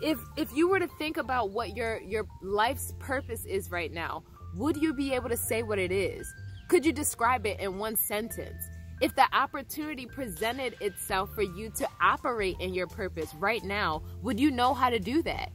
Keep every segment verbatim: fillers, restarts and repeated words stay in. if if you were to think about what your your life's purpose is right now, would you be able to say what it is? Could you describe it in one sentence? If the opportunity presented itself for you to operate in your purpose right now, would you know how to do that?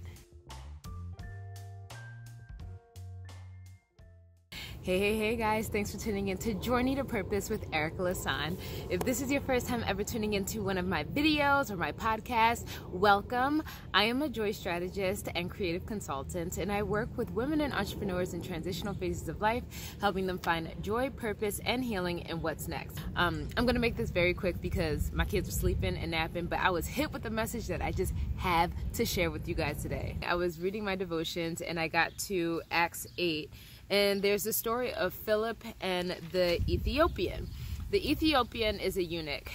Hey, hey, hey guys, thanks for tuning in to Journey to Purpose with Erica Lasan. If this is your first time ever tuning into one of my videos or my podcast, welcome. I am a joy strategist and creative consultant, and I work with women and entrepreneurs in transitional phases of life, helping them find joy, purpose, and healing in what's next. Um, I'm gonna make this very quick because my kids were sleeping and napping, but I was hit with a message that I just have to share with you guys today. I was reading my devotions and I got to Acts eight. And there's the story of Philip and the Ethiopian. The Ethiopian is a eunuch.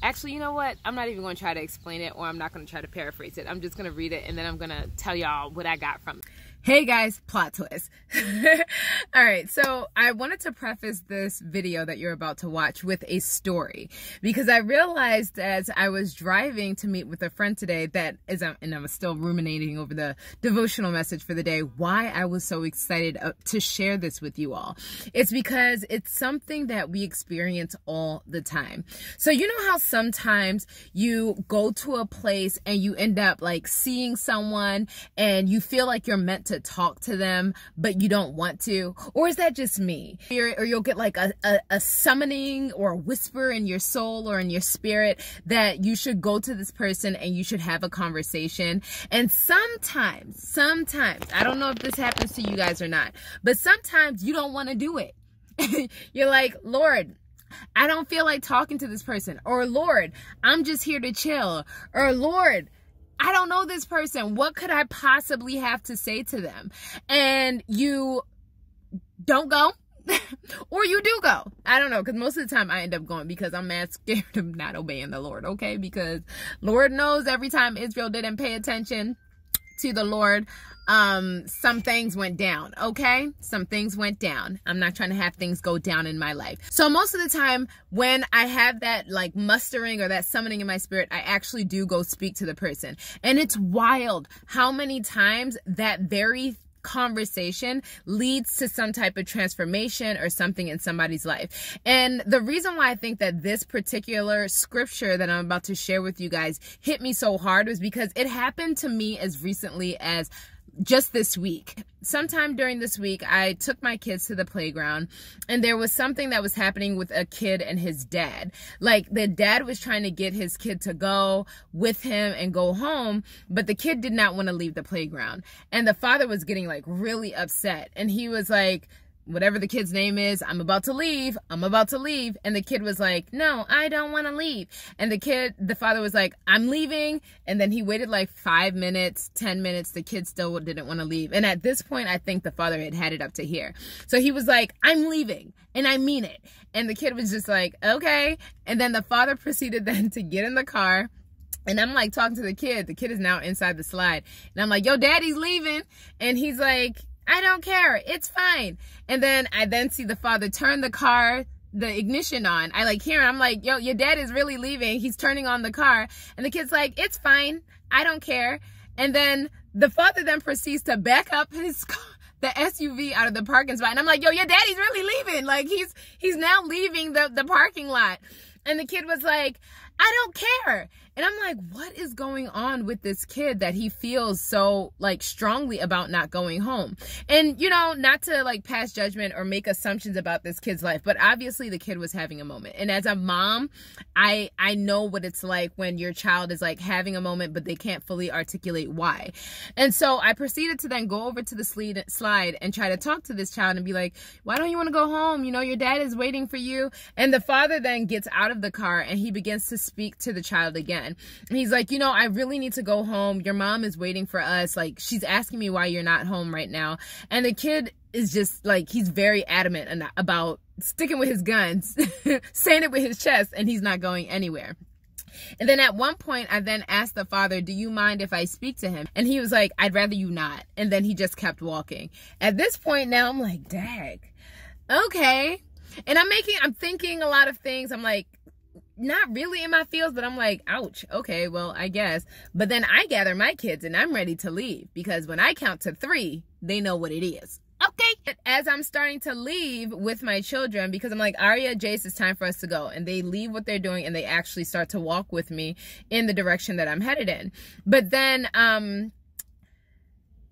Actually, you know what? I'm not even going to try to explain it, or I'm not going to try to paraphrase it. I'm just going to read it, and then I'm going to tell y'all what I got from it. Hey guys, plot twist. All right, so I wanted to preface this video that you're about to watch with a story, because I realized as I was driving to meet with a friend today that, as I'm, and I'm still ruminating over the devotional message for the day, why I was so excited to share this with you all. It's because it's something that we experience all the time. So you know how sometimes you go to a place and you end up like seeing someone and you feel like you're meant to to talk to them, but you don't want to? Or is that just me? Or, or you'll get like a, a, a summoning or a whisper in your soul or in your spirit that you should go to this person and you should have a conversation. And sometimes, sometimes, I don't know if this happens to you guys or not, but sometimes you don't want to do it. You're like, Lord, I don't feel like talking to this person. Or Lord, I'm just here to chill. Or Lord, I don't know this person. What could I possibly have to say to them? And you don't go, or you do go. I don't know, because most of the time I end up going because I'm mad scared of not obeying the Lord, okay? Because Lord knows every time Israel didn't pay attention to the Lord, um, some things went down, okay? Some things went down. I'm not trying to have things go down in my life. So most of the time when I have that like mustering or that summoning in my spirit, I actually do go speak to the person. And it's wild how many times that very conversation leads to some type of transformation or something in somebody's life. And the reason why I think that this particular scripture that I'm about to share with you guys hit me so hard was because it happened to me as recently as just this week. Sometime during this week, I took my kids to the playground, and there was something that was happening with a kid and his dad. Like, the dad was trying to get his kid to go with him and go home, but the kid did not want to leave the playground. And the father was getting like really upset, and he was like, whatever the kid's name is, I'm about to leave, I'm about to leave. And the kid was like, no, I don't want to leave. And the kid, the father was like, I'm leaving. And then he waited like five minutes, ten minutes. The kid still didn't want to leave. And at this point, I think the father had had it up to here. So he was like, I'm leaving, and I mean it. And the kid was just like, okay. And then the father proceeded then to get in the car. And I'm like talking to the kid. The kid is now inside the slide. And I'm like, yo, daddy's leaving. And he's like, I don't care, it's fine. And then I then see the father turn the car, the ignition on. I like hear him, I'm like, yo, your dad is really leaving. He's turning on the car. And the kid's like, it's fine, I don't care. And then the father then proceeds to back up his car, the S U V, out of the parking spot. And I'm like, yo, your daddy's really leaving. Like, he's he's now leaving the, the parking lot. And the kid was like, I don't care. And I'm like, what is going on with this kid that he feels so like strongly about not going home? And, you know, not to like pass judgment or make assumptions about this kid's life, but obviously the kid was having a moment. And as a mom, I I know what it's like when your child is like having a moment, but they can't fully articulate why. And so I proceeded to then go over to the slide and try to talk to this child and be like, why don't you want to go home? You know, your dad is waiting for you. And the father then gets out of the car and he begins to speak to the child again. And he's like, you know, I really need to go home. Your mom is waiting for us. Like, she's asking me why you're not home right now. And the kid is just like, he's very adamant about sticking with his guns, saying it with his chest, and he's not going anywhere. And then at one point, I then asked the father, do you mind if I speak to him? And he was like, I'd rather you not. And then he just kept walking. At this point now, I'm like, dag, okay. And I'm making, I'm thinking a lot of things. I'm like, not really in my feels, but I'm like, ouch, okay, well, I guess. But then I gather my kids and I'm ready to leave, because when I count to three, they know what it is. Okay. As I'm starting to leave with my children, because I'm like, Aria, Jace, it's time for us to go. And they leave what they're doing and they actually start to walk with me in the direction that I'm headed in. But then um,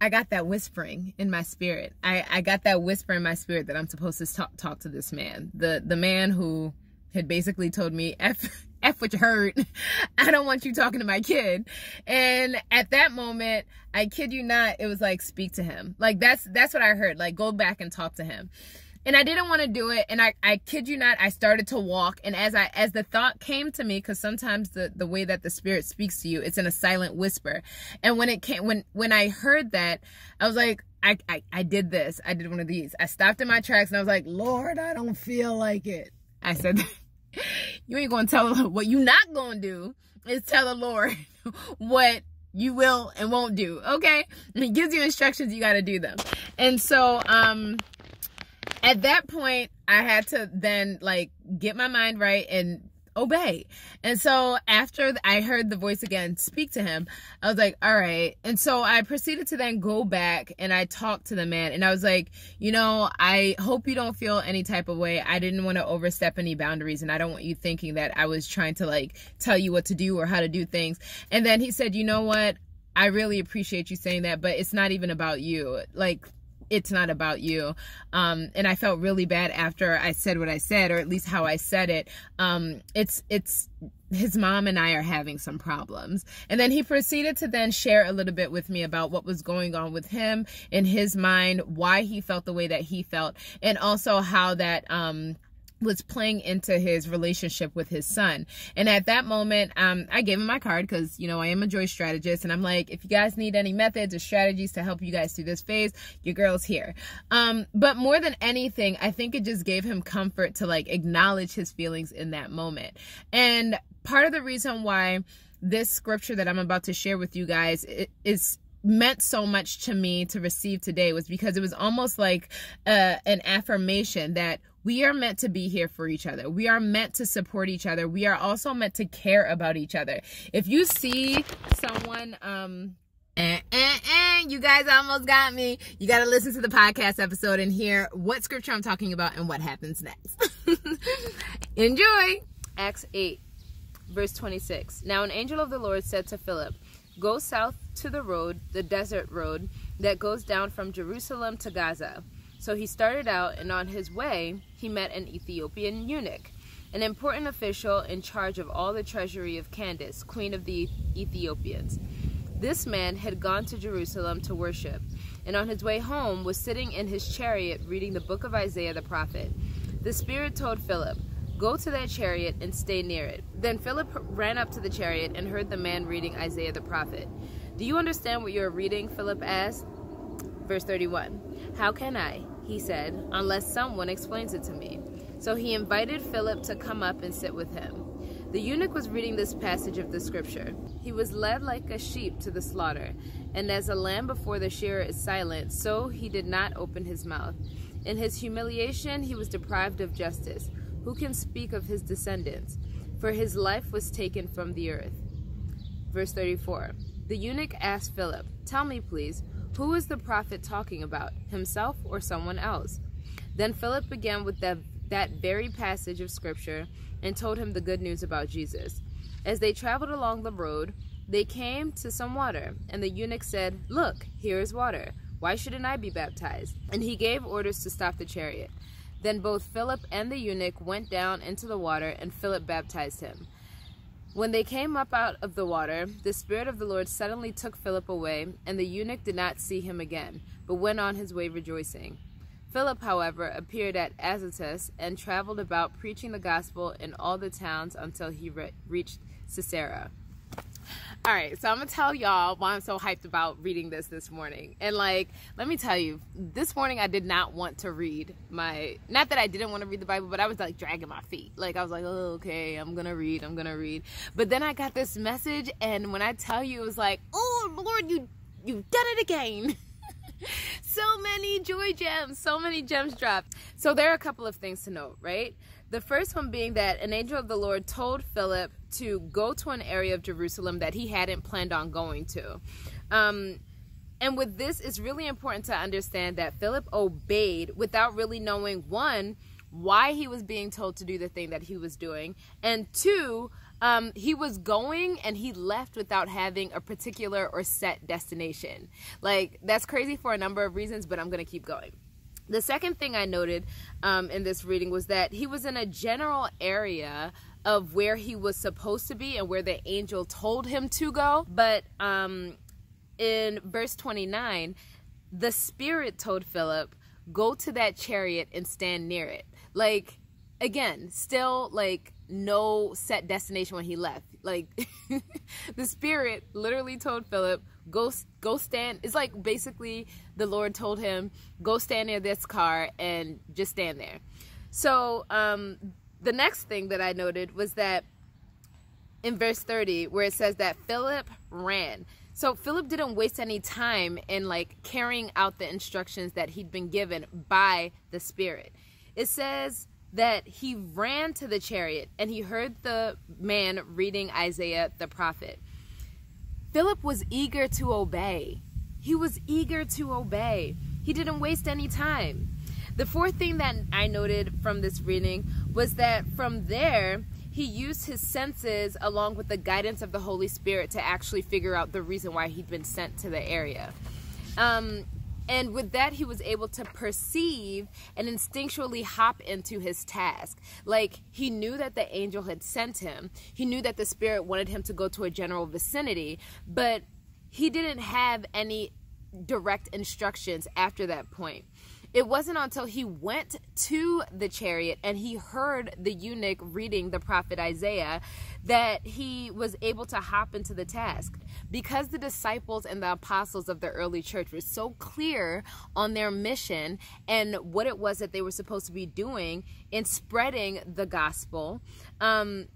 I got that whispering in my spirit. I, I got that whisper in my spirit that I'm supposed to talk, talk to this man. The, the man who had basically told me, F, F what you heard. I don't want you talking to my kid. And at that moment, I kid you not, it was like, speak to him. Like, that's that's what I heard. Like, go back and talk to him. And I didn't want to do it. And I, I kid you not, I started to walk. And as I as the thought came to me, because sometimes the, the way that the Spirit speaks to you, it's in a silent whisper. And when it came, when when I heard that, I was like, I, I, I did this. I did one of these. I stopped in my tracks and I was like, Lord, I don't feel like it. I said that. You ain't gonna tell her what you not gonna do is tell the Lord what you will and won't do. Okay, it gives you instructions, you got to do them. And so um at that point I had to then like get my mind right and obey. And so after I heard the voice again, speak to him, I was like, all right. And so I proceeded to then go back and I talked to the man and I was like, you know, I hope you don't feel any type of way. I didn't want to overstep any boundaries and I don't want you thinking that I was trying to like tell you what to do or how to do things. And then he said, you know what? I really appreciate you saying that, but it's not even about you. Like, it's not about you. Um, and I felt really bad after I said what I said, or at least how I said it. Um, it's, it's, his mom and I are having some problems. And then he proceeded to then share a little bit with me about what was going on with him in his mind, why he felt the way that he felt, and also how that, um, was playing into his relationship with his son. And at that moment, um, I gave him my card because, you know, I am a joy strategist. And I'm like, if you guys need any methods or strategies to help you guys through this phase, your girl's here. Um, but more than anything, I think it just gave him comfort to like acknowledge his feelings in that moment. And part of the reason why this scripture that I'm about to share with you guys is meant so much to me to receive today was because it was almost like uh, an affirmation that we are meant to be here for each other. We are meant to support each other. We are also meant to care about each other. If you see someone, um, eh, eh, eh, you guys almost got me. You got to listen to the podcast episode and hear what scripture I'm talking about and what happens next. Enjoy. Acts eight, verse twenty-six. Now an angel of the Lord said to Philip, "Go south to the road, the desert road, that goes down from Jerusalem to Gaza." So he started out, and on his way, he met an Ethiopian eunuch, an important official in charge of all the treasury of Candace, queen of the Ethiopians. This man had gone to Jerusalem to worship, and on his way home was sitting in his chariot reading the book of Isaiah the prophet. The Spirit told Philip, "Go to that chariot and stay near it." Then Philip ran up to the chariot and heard the man reading Isaiah the prophet. "Do you understand what you are reading?" Philip asked. Verse thirty-one. "How can I?" he said, "unless someone explains it to me." So he invited Philip to come up and sit with him. The eunuch was reading this passage of the scripture. "He was led like a sheep to the slaughter, and as a lamb before the shearer is silent, so he did not open his mouth. In his humiliation he was deprived of justice. Who can speak of his descendants? For his life was taken from the earth." Verse thirty-four. The eunuch asked Philip, "Tell me, please, who is the prophet talking about, himself or someone else?" Then Philip began with that, that very passage of scripture and told him the good news about Jesus. As they traveled along the road, they came to some water, and the eunuch said, "Look, here is water. Why shouldn't I be baptized?" And he gave orders to stop the chariot. Then both Philip and the eunuch went down into the water, and Philip baptized him. When they came up out of the water, the Spirit of the Lord suddenly took Philip away, and the eunuch did not see him again, but went on his way rejoicing. Philip, however, appeared at Azotus and traveled about preaching the gospel in all the towns until he re reached Caesarea. All right, so I'm going to tell y'all why I'm so hyped about reading this this morning. And like, let me tell you, this morning I did not want to read my, not that I didn't want to read the Bible, but I was like dragging my feet. Like I was like, oh, okay, I'm going to read, I'm going to read. But then I got this message, and when I tell you, it was like, oh Lord, you, you've done it again. So many joy gems, so many gems dropped. So there are a couple of things to note, right? The first one being that an angel of the Lord told Philip to go to an area of Jerusalem that he hadn't planned on going to. Um, and with this, it's really important to understand that Philip obeyed without really knowing, one, why he was being told to do the thing that he was doing, and two, Um, he was going and he left without having a particular or set destination. Like, that's crazy for a number of reasons, but I'm going to keep going. The second thing I noted um, in this reading was that he was in a general area of where he was supposed to be and where the angel told him to go. But um, in verse twenty-nine, the Spirit told Philip, go to that chariot and stand near it. Like, again, still like no set destination when he left. Like the Spirit literally told Philip, go go stand. It's like basically the Lord told him, go stand near this car and just stand there. So um, the next thing that I noted was that in verse thirty, where it says that Philip ran. So Philip didn't waste any time in like carrying out the instructions that he'd been given by the Spirit. It says that he ran to the chariot and he heard the man reading Isaiah the prophet. Philip was eager to obey. He was eager to obey. He didn't waste any time. The fourth thing that I noted from this reading was that from there, he used his senses along with the guidance of the Holy Spirit to actually figure out the reason why he'd been sent to the area. Um, And with that, he was able to perceive and instinctually hop into his task. Like, he knew that the angel had sent him. He knew that the Spirit wanted him to go to a general vicinity, but he didn't have any direct instructions after that point. It wasn't until he went to the chariot and he heard the eunuch reading the prophet Isaiah that he was able to hop into the task. Because the disciples and the apostles of the early church were so clear on their mission and what it was that they were supposed to be doing in spreading the gospel, um,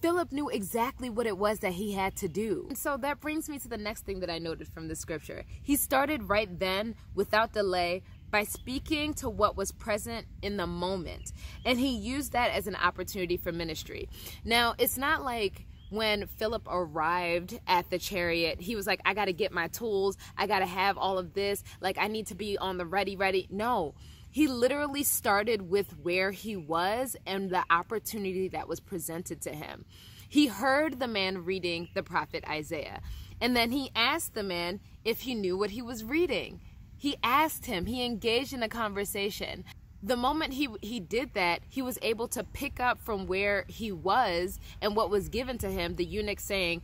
Philip knew exactly what it was that he had to do. And so that brings me to the next thing that I noted from the scripture. He started right then, without delay, by speaking to what was present in the moment. And he used that as an opportunity for ministry. Now, it's not like when Philip arrived at the chariot, he was like, I gotta get my tools, I gotta have all of this, like I need to be on the ready, ready. No, he literally started with where he was and the opportunity that was presented to him. He heard the man reading the prophet Isaiah. And then he asked the man if he knew what he was reading. He asked him, he engaged in a conversation. The moment he, he did that, he was able to pick up from where he was and what was given to him, the eunuch saying,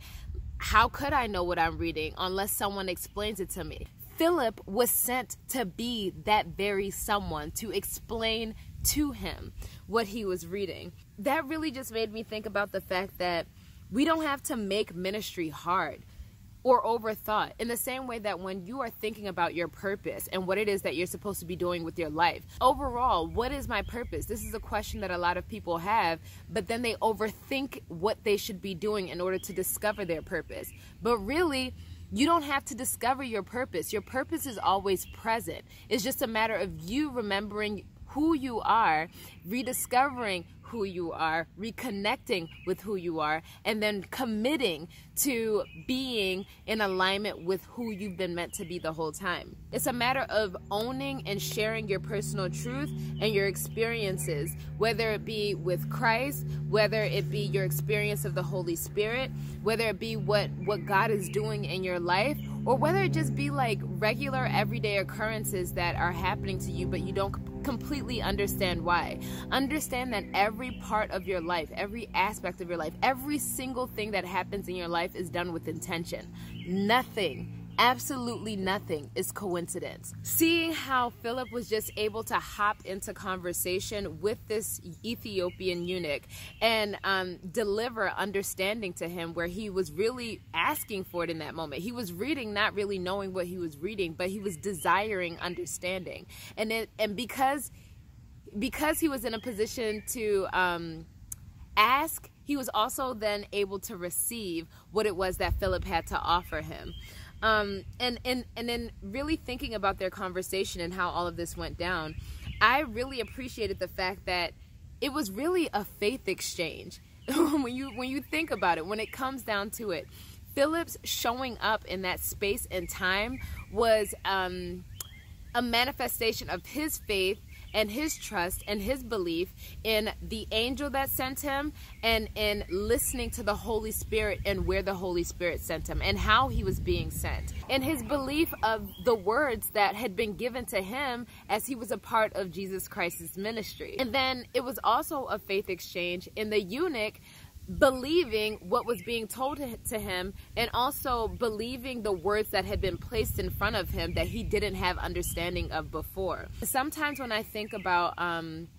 how could I know what I'm reading unless someone explains it to me? Philip was sent to be that very someone, to explain to him what he was reading. That really just made me think about the fact that we don't have to make ministry hard or overthought. In the same way that when you are thinking about your purpose and what it is that you're supposed to be doing with your life, overall, what is my purpose? This is a question that a lot of people have, but then they overthink what they should be doing in order to discover their purpose. But really, you don't have to discover your purpose. Your purpose is always present. It's just a matter of you remembering who you are, rediscovering who you are, reconnecting with who you are, and then committing to being in alignment with who you've been meant to be the whole time. It's a matter of owning and sharing your personal truth and your experiences, whether it be with Christ, whether it be your experience of the Holy Spirit, whether it be what, what God is doing in your life, or whether it just be like regular everyday occurrences that are happening to you, but you don't completely understand why. Understand that every part of your life, every aspect of your life, every single thing that happens in your life is done with intention. Nothing, absolutely nothing is coincidence. Seeing how Philip was just able to hop into conversation with this Ethiopian eunuch and um, deliver understanding to him where he was really asking for it in that moment. He was reading, not really knowing what he was reading, but he was desiring understanding. And, it, and because, because he was in a position to um, ask, he was also then able to receive what it was that Philip had to offer him. Um, and, and, and then really thinking about their conversation and how all of this went down, I really appreciated the fact that it was really a faith exchange. when you when you think about it, when it comes down to it, Philip's showing up in that space and time was um, a manifestation of his faith and his trust and his belief in the angel that sent him, and in listening to the Holy Spirit and where the Holy Spirit sent him and how he was being sent, and his belief of the words that had been given to him as he was a part of Jesus Christ's ministry. And then it was also a faith exchange in the eunuch believing what was being told to him, and also believing the words that had been placed in front of him that he didn't have understanding of before. Sometimes when I think about um,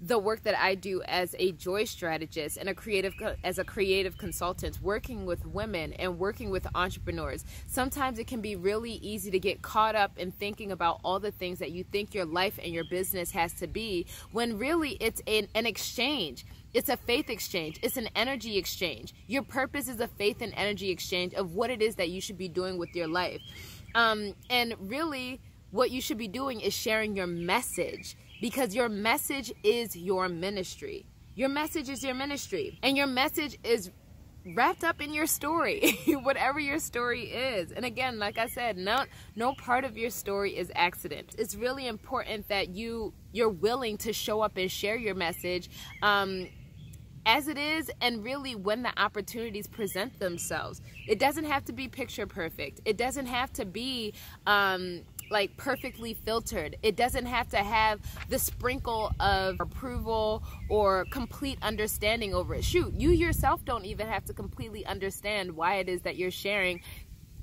the work that I do as a joy strategist and a creative as a creative consultant, working with women and working with entrepreneurs, sometimes it can be really easy to get caught up in thinking about all the things that you think your life and your business has to be, when really it's an, an exchange. It's a faith exchange. It's an energy exchange. Your purpose is a faith and energy exchange of what it is that you should be doing with your life. Um, and really, what you should be doing is sharing your message, because your message is your ministry. Your message is your ministry. And your message is wrapped up in your story, whatever your story is. And again, like I said, no, no part of your story is accident. It's really important that you, you're willing to show up and share your message um, as it is, and really when the opportunities present themselves. It doesn't have to be picture perfect. It doesn't have to be um, like perfectly filtered. It doesn't have to have the sprinkle of approval or complete understanding over it. Shoot, you yourself don't even have to completely understand why it is that you're sharing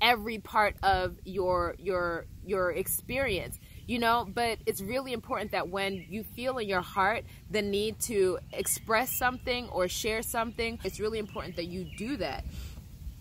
every part of your your your experience. You know, but it's really important that when you feel in your heart the need to express something or share something, it's really important that you do that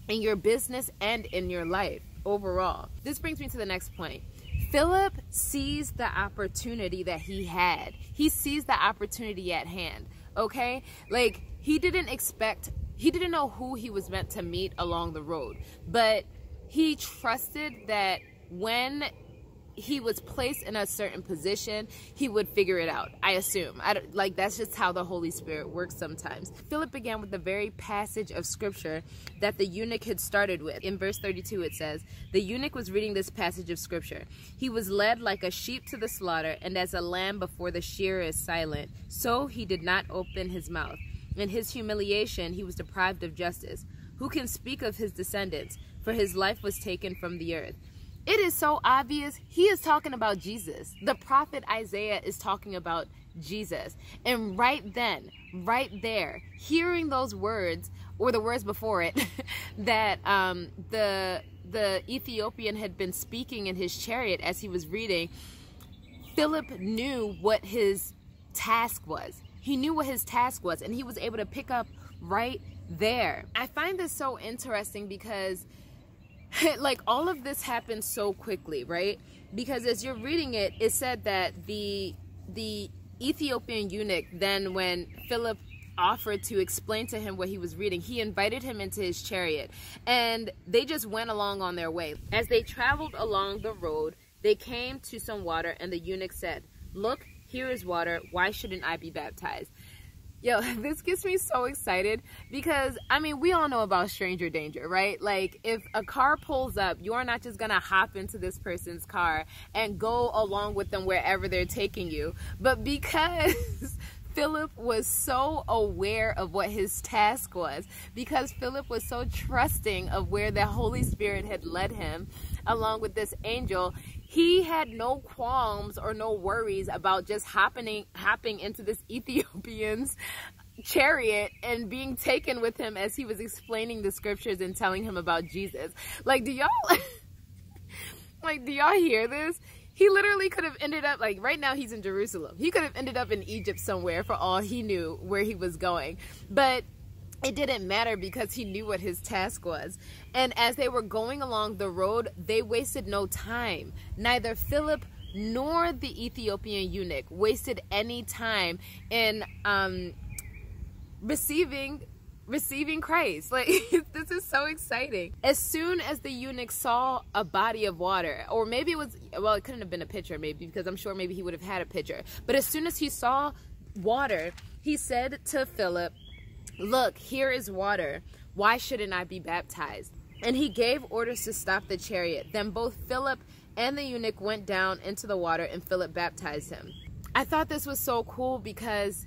in your business and in your life overall. This brings me to the next point. Philip sees the opportunity that he had. He sees the opportunity at hand, okay? Like, he didn't expect, he didn't know who he was meant to meet along the road, but he trusted that when he was placed in a certain position, he would figure it out, I assume. I don't, like, that's just how the Holy Spirit works sometimes. Philip began with the very passage of scripture that the eunuch had started with. In verse thirty-two, it says, the eunuch was reading this passage of scripture. He was led like a sheep to the slaughter, and as a lamb before the shearer is silent, so he did not open his mouth. In his humiliation, he was deprived of justice. Who can speak of his descendants? For his life was taken from the earth. It is so obvious. He is talking about Jesus. The prophet Isaiah is talking about Jesus. And right then, right there, hearing those words, or the words before it, that um, the, the Ethiopian had been speaking in his chariot as he was reading, Philip knew what his task was. He knew what his task was, and he was able to pick up right there. I find this so interesting because like, all of this happened so quickly, right? Because as you're reading it, it said that the the Ethiopian eunuch then, when Philip offered to explain to him what he was reading, he invited him into his chariot, and they just went along on their way. As they traveled along the road, they came to some water, and the eunuch said, "Look, here is water. Why shouldn't I be baptized?" Yo, this gets me so excited because, I mean, we all know about stranger danger, right? Like, if a car pulls up, you are not just gonna hop into this person's car and go along with them wherever they're taking you. But because Philip was so aware of what his task was, because Philip was so trusting of where the Holy Spirit had led him along with this angel, he had no qualms or no worries about just hopping, hopping into this Ethiopian's chariot and being taken with him as he was explaining the scriptures and telling him about Jesus. Like, do y'all, like, do y'all hear this? He literally could have ended up, like, right now he's in Jerusalem. He could have ended up in Egypt somewhere for all he knew where he was going. But it didn't matter because he knew what his task was. And as they were going along the road, they wasted no time. Neither Philip nor the Ethiopian eunuch wasted any time in um, receiving receiving Christ. Like, this is so exciting. As soon as the eunuch saw a body of water, or maybe it was, well, it couldn't have been a pitcher, maybe, because I'm sure maybe he would have had a pitcher. But as soon as he saw water, he said to Philip, "Look, here is water. Why shouldn't I be baptized?" And he gave orders to stop the chariot. Then both Philip and the eunuch went down into the water, and Philip baptized him. I thought this was so cool because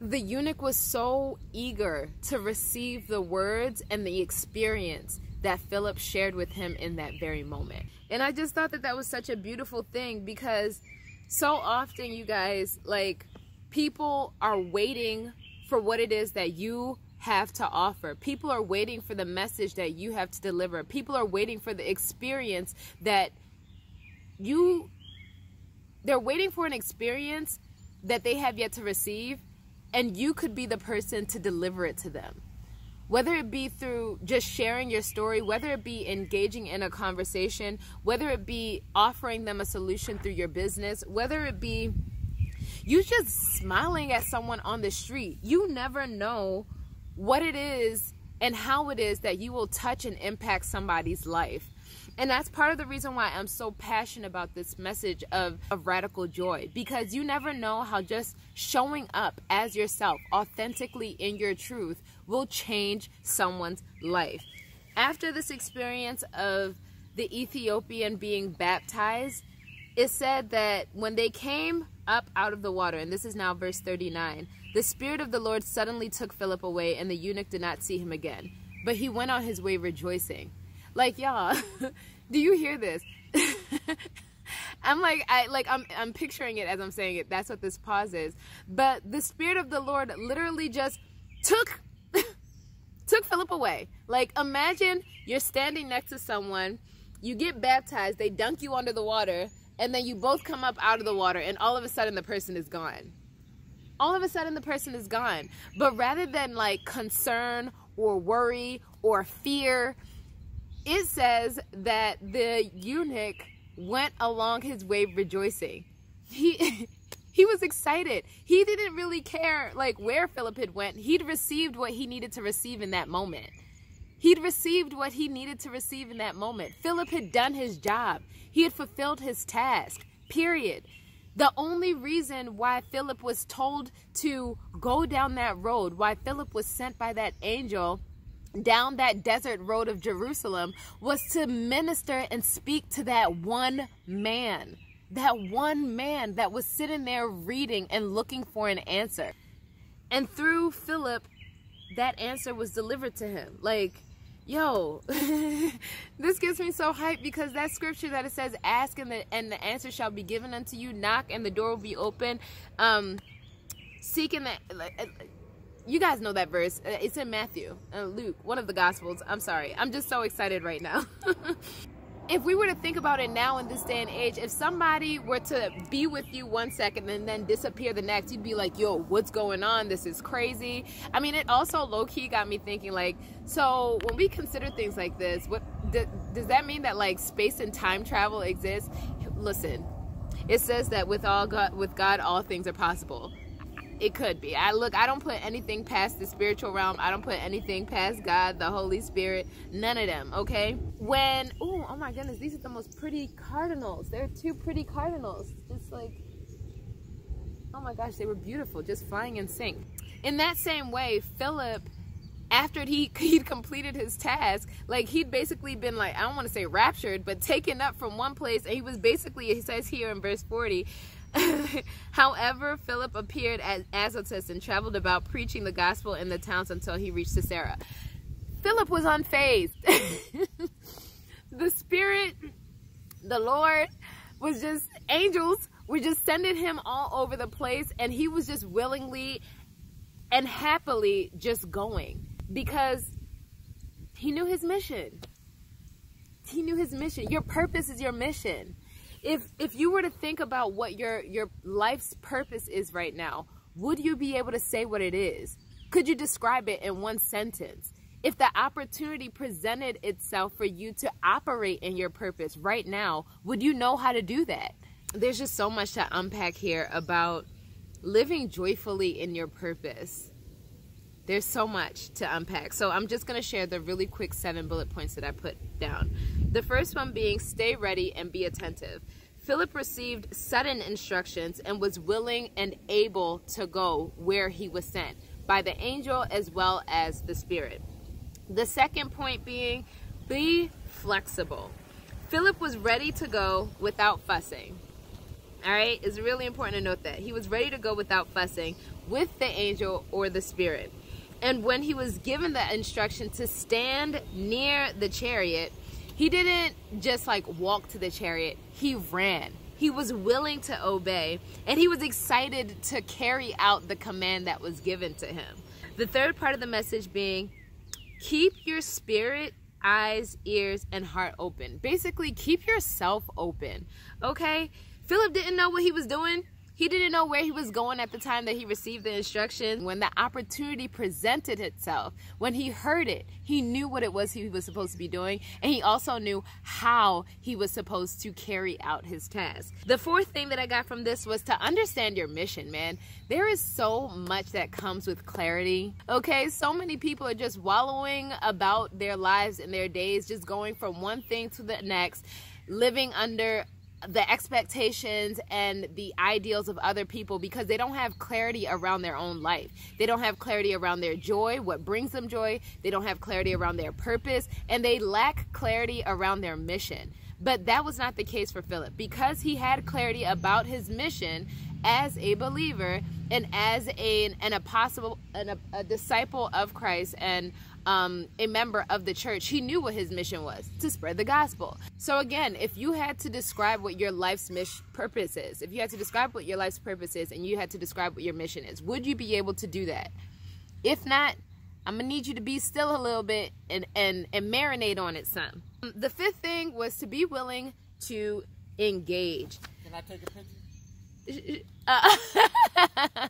the eunuch was so eager to receive the words and the experience that Philip shared with him in that very moment. And I just thought that that was such a beautiful thing, because so often, you guys, like, people are waiting for what it is that you have to offer. People are waiting for the message that you have to deliver. People are waiting for the experience that you, they're waiting for an experience that they have yet to receive, and you could be the person to deliver it to them. Whether it be through just sharing your story, whether it be engaging in a conversation, whether it be offering them a solution through your business, whether it be you just smiling at someone on the street. You never know what it is and how it is that you will touch and impact somebody's life. And that's part of the reason why I'm so passionate about this message of, of radical joy, because you never know how just showing up as yourself, authentically in your truth, will change someone's life. After this experience of the Ethiopian being baptized, it said that when they came up out of the water, and this is now verse thirty-nine, the Spirit of the Lord suddenly took Philip away, and the eunuch did not see him again, but he went on his way rejoicing. Like, y'all, do you hear this? I'm like, I like, I'm, I'm picturing it as I'm saying it. That's what this pause is. But the Spirit of the Lord literally just took, took Philip away. Like, imagine you're standing next to someone, you get baptized, they dunk you under the water, and then you both come up out of the water, and all of a sudden the person is gone. All of a sudden the person is gone. But rather than, like, concern or worry or fear, it says that the eunuch went along his way rejoicing. He he was excited. He didn't really care, like, where Philip had went. He'd received what he needed to receive in that moment. He'd received what he needed to receive in that moment. Philip had done his job. He had fulfilled his task, period. The only reason why Philip was told to go down that road, why Philip was sent by that angel down that desert road of Jerusalem, was to minister and speak to that one man, that one man that was sitting there reading and looking for an answer. And through Philip, that answer was delivered to him. Like, yo, this gets me so hyped, because that scripture that it says, ask and the, and the answer shall be given unto you, knock and the door will be open, um, seek and the, like, you guys know that verse. It's in Matthew, uh, Luke, one of the Gospels. I'm sorry. I'm just so excited right now. If we were to think about it now in this day and age, if somebody were to be with you one second and then disappear the next, you'd be like, yo, what's going on? This is crazy. I mean, it also low-key got me thinking, like, so when we consider things like this, what th does that mean that, like, space and time travel exists? Listen, it says that with all God, with God, all things are possible. It could be. I look, I don't put anything past the spiritual realm. I don't put anything past God, the Holy Spirit, none of them, okay? When, ooh, oh my goodness, these are the most pretty cardinals. They're two pretty cardinals. Just like, oh my gosh, they were beautiful, just flying in sync. In that same way, Philip, after he, he'd completed his task, like, he'd basically been, like, I don't want to say raptured, but taken up from one place, and he was basically, it says here in verse forty, however, Philip appeared at Azotus and traveled about preaching the gospel in the towns until he reached Caesarea. Philip was unfazed. The Spirit, the Lord, was just, angels were just sending him all over the place, and he was just willingly and happily just going, because he knew his mission. He knew his mission. Your purpose is your mission. If if you were to think about what your, your life's purpose is right now, would you be able to say what it is? Could you describe it in one sentence? If the opportunity presented itself for you to operate in your purpose right now, would you know how to do that? There's just so much to unpack here about living joyfully in your purpose. There's so much to unpack. So I'm just going to share the really quick seven bullet points that I put down. The first one being, stay ready and be attentive. Philip received sudden instructions and was willing and able to go where he was sent by the angel as well as the Spirit. The second point being, be flexible. Philip was ready to go without fussing. All right, it's really important to note that. He was ready to go without fussing with the angel or the Spirit. And when he was given the instruction to stand near the chariot, he didn't just like walk to the chariot, he ran. He was willing to obey, and he was excited to carry out the command that was given to him. The third part of the message being, keep your spirit, eyes, ears, and heart open. Basically, keep yourself open, okay? Philip didn't know what he was doing. He didn't know where he was going at the time that he received the instruction. When the opportunity presented itself, when he heard it, he knew what it was he was supposed to be doing, and he also knew how he was supposed to carry out his task. The fourth thing that I got from this was to understand your mission, man. There is so much that comes with clarity, okay? So many people are just wallowing about their lives and their days, just going from one thing to the next, living under the expectations and the ideals of other people because they don't have clarity around their own life. They don't have clarity around their joy, what brings them joy. They don't have clarity around their purpose, and they lack clarity around their mission. But that was not the case for Philip, because he had clarity about his mission as a believer and as a, an apostle, an, a, a disciple of Christ, and Um, a member of the church. He knew what his mission was, to spread the gospel. So again, if you had to describe what your life's mission purpose is, if you had to describe what your life's purpose is and you had to describe what your mission is, would you be able to do that? If not, I'm gonna need you to be still a little bit and, and, and marinate on it some. The fifth thing was to be willing to engage. Can I take a picture? Uh,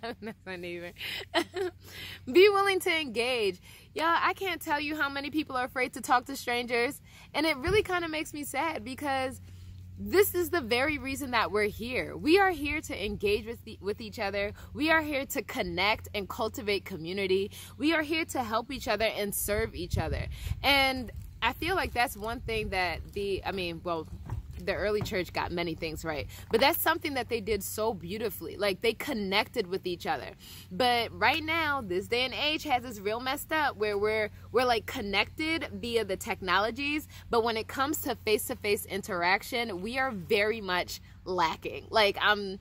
that's my neighbor. Be willing to engage. Y'all, I can't tell you how many people are afraid to talk to strangers, and it really kind of makes me sad, because this is the very reason that we're here. We are here to engage with, the, with each other. We are here to connect and cultivate community. We are here to help each other and serve each other. And I feel like that's one thing that the, I mean, well, the early church got many things right, but that's something that they did so beautifully. Like, they connected with each other. But right now, this day and age has us real messed up, where we're we're like connected via the technologies, but when it comes to face-to-face interaction, we are very much lacking. Like, I'm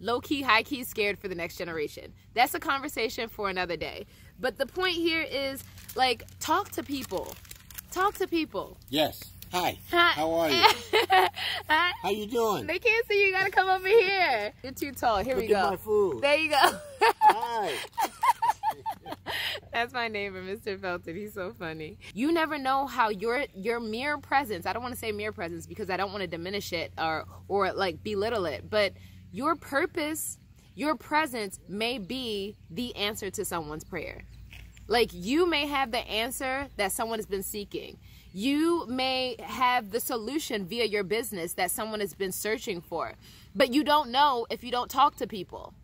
low-key, high-key scared for the next generation. That's a conversation for another day. But the point here is, like, talk to people. Talk to people. Yes. Hi. Hi, how are you? Hi. How you doing? They can't see you, you gotta come over here. You're too tall, here Look we go. At my food. There you go. Hi. That's my neighbor, Mister Felton, he's so funny. You never know how your your mere presence, I don't wanna say mere presence because I don't wanna diminish it or, or like belittle it, but your purpose, your presence may be the answer to someone's prayer. Like, you may have the answer that someone has been seeking. You may have the solution via your business that someone has been searching for, but you don't know if you don't talk to people.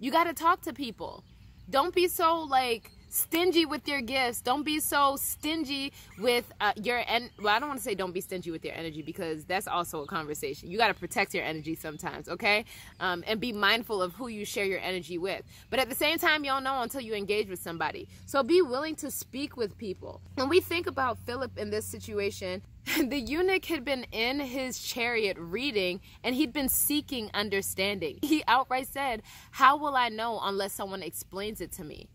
You got to talk to people. Don't be so like stingy with your gifts. Don't be so stingy with uh, your, en well, I don't want to say don't be stingy with your energy, because that's also a conversation. You got to protect your energy sometimes, okay? Um, and be mindful of who you share your energy with. But at the same time, y'all know until you engage with somebody. So be willing to speak with people. When we think about Philip in this situation, the eunuch had been in his chariot reading, and he'd been seeking understanding. He outright said, "How will I know unless someone explains it to me?"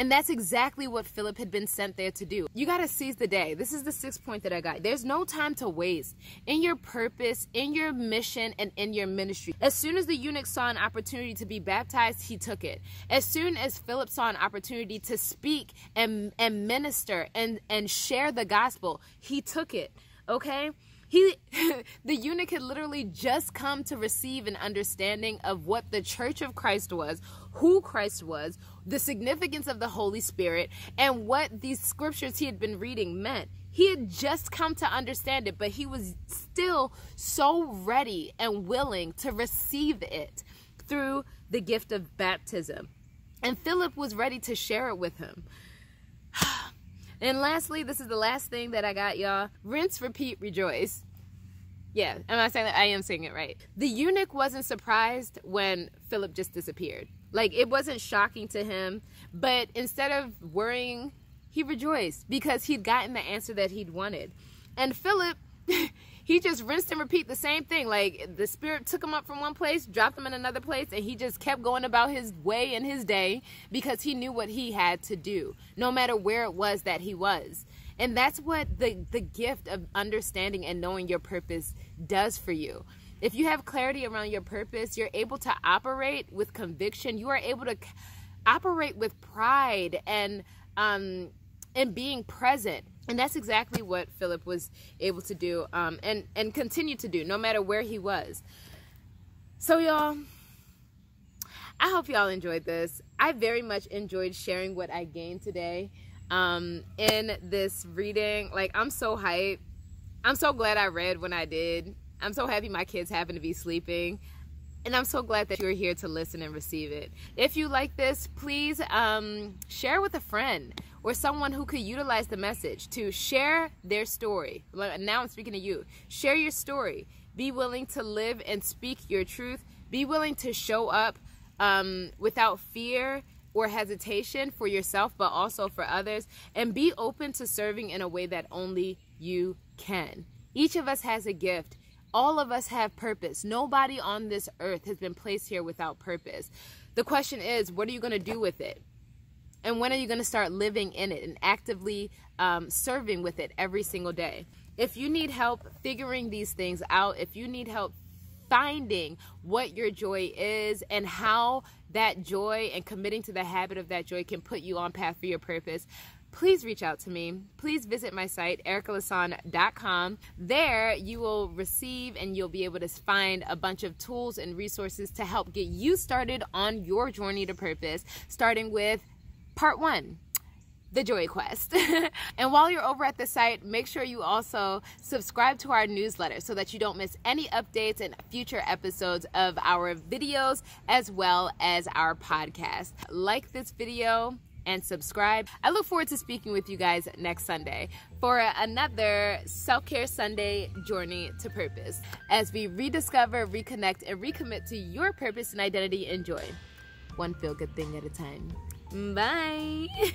And that's exactly what Philip had been sent there to do. You gotta seize the day. This is the sixth point that I got. There's no time to waste in your purpose, in your mission, and in your ministry. As soon as the eunuch saw an opportunity to be baptized, he took it. As soon as Philip saw an opportunity to speak and, and minister and, and share the gospel, he took it, okay? He, the eunuch had literally just come to receive an understanding of what the Church of Christ was, who Christ was, the significance of the Holy Spirit, and what these scriptures he had been reading meant. He had just come to understand it, but he was still so ready and willing to receive it through the gift of baptism. And Philip was ready to share it with him. And lastly, this is the last thing that I got, y'all. Rinse, repeat, rejoice. Yeah, am I saying that? I am saying it right. The eunuch wasn't surprised when Philip just disappeared. Like, it wasn't shocking to him, but instead of worrying, he rejoiced because he'd gotten the answer that he'd wanted. And Philip, he just rinsed and repeat the same thing. Like, the Spirit took him up from one place, dropped him in another place, and he just kept going about his way and his day because he knew what he had to do, no matter where it was that he was. And that's what the, the gift of understanding and knowing your purpose does for you. If you have clarity around your purpose, you're able to operate with conviction. You are able to operate with pride and, um, and being present. And that's exactly what Philip was able to do um, and, and continue to do no matter where he was. So y'all, I hope y'all enjoyed this. I very much enjoyed sharing what I gained today. Um, in this reading, like, I'm so hyped. I'm so glad I read when I did. I'm so happy my kids happen to be sleeping. And I'm so glad that you're here to listen and receive it. If you like this, please um, share with a friend or someone who could utilize the message to share their story. Now I'm speaking to you. Share your story. Be willing to live and speak your truth. Be willing to show up um, without fear or hesitation for yourself, but also for others, and be open to serving in a way that only you can. Each of us has a gift. All of us have purpose. Nobody on this earth has been placed here without purpose. The question is, what are you going to do with it? And when are you going to start living in it and actively um, serving with it every single day? If you need help figuring these things out, if you need help finding what your joy is and how that joy and committing to the habit of that joy can put you on path for your purpose, please reach out to me. Please visit my site, Erica Lasan dot com. There you will receive and you'll be able to find a bunch of tools and resources to help get you started on your journey to purpose, starting with part one, the joy quest. And while you're over at the site, make sure you also subscribe to our newsletter so that you don't miss any updates and future episodes of our videos as well as our podcast. Like this video and subscribe. I look forward to speaking with you guys next Sunday for another Self-Care Sunday Journey to Purpose as we rediscover, reconnect, and recommit to your purpose and identity and joy. One feel good thing at a time. Bye.